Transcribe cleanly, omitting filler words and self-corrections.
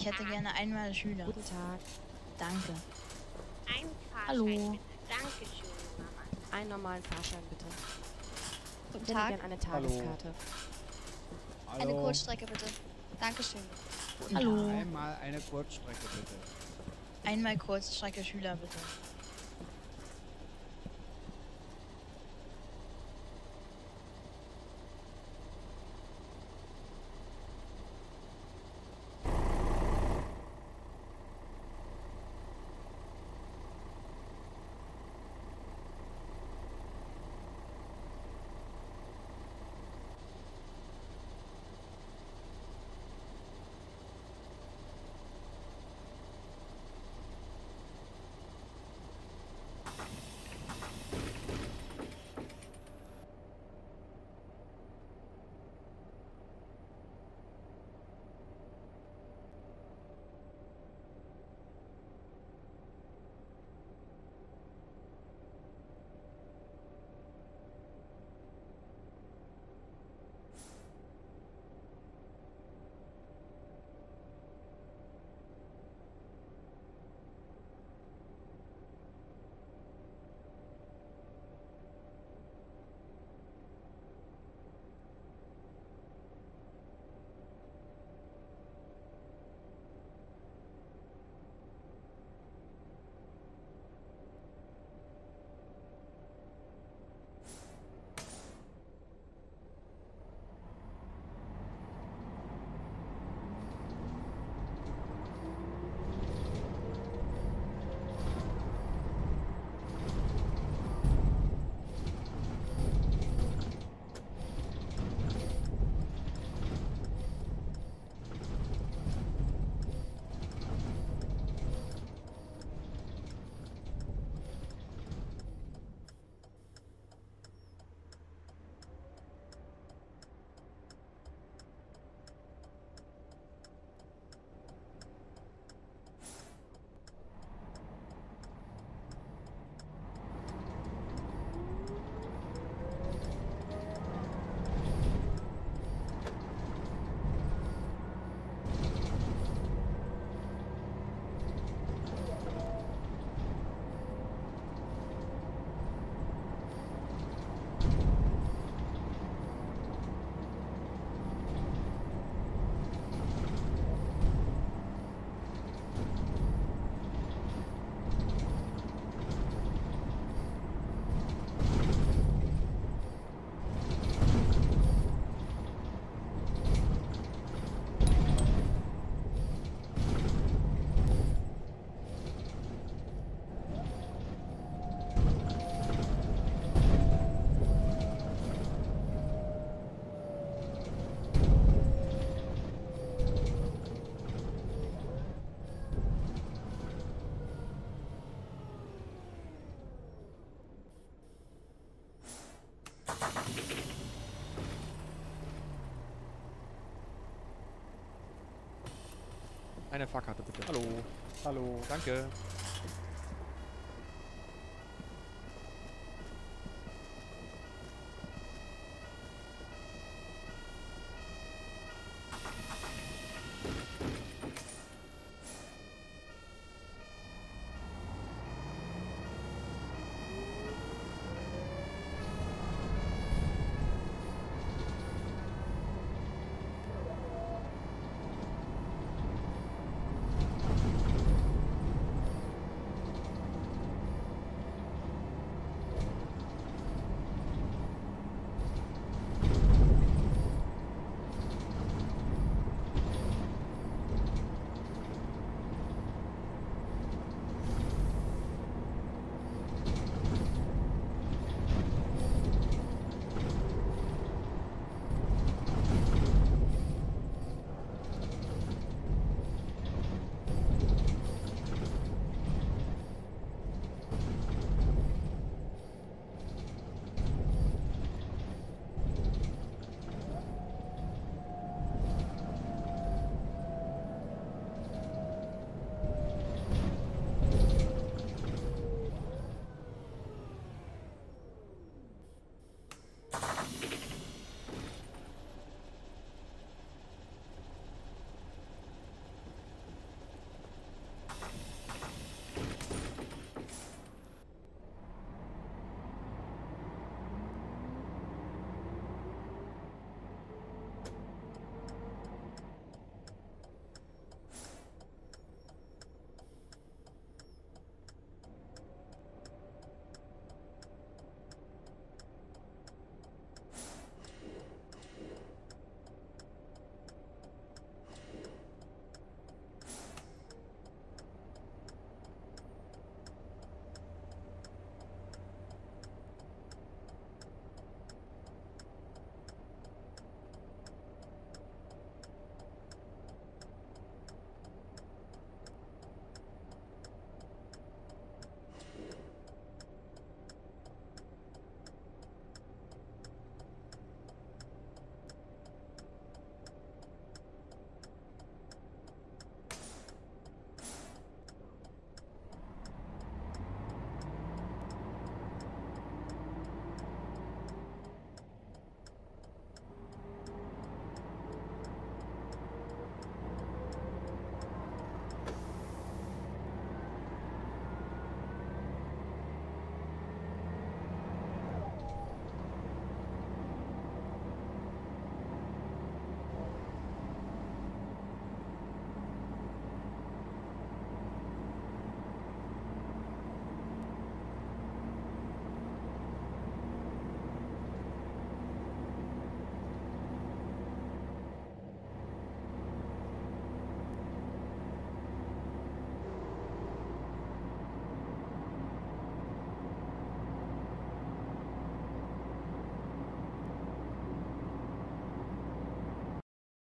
Ich hätte gerne einmal Schüler. Guten Tag. Danke. Ein Fahrschein. Hallo. Bitte. Danke schön, Mama. Einen normalen Fahrschein bitte. Guten Tag. Ich hätte gerne eine Tageskarte. Hallo. Eine Kurzstrecke bitte. Dankeschön. Guten Hallo. Tag. Einmal eine Kurzstrecke bitte. Einmal Kurzstrecke Schüler bitte. Eine Fahrkarte bitte. Hallo. Hallo. Danke.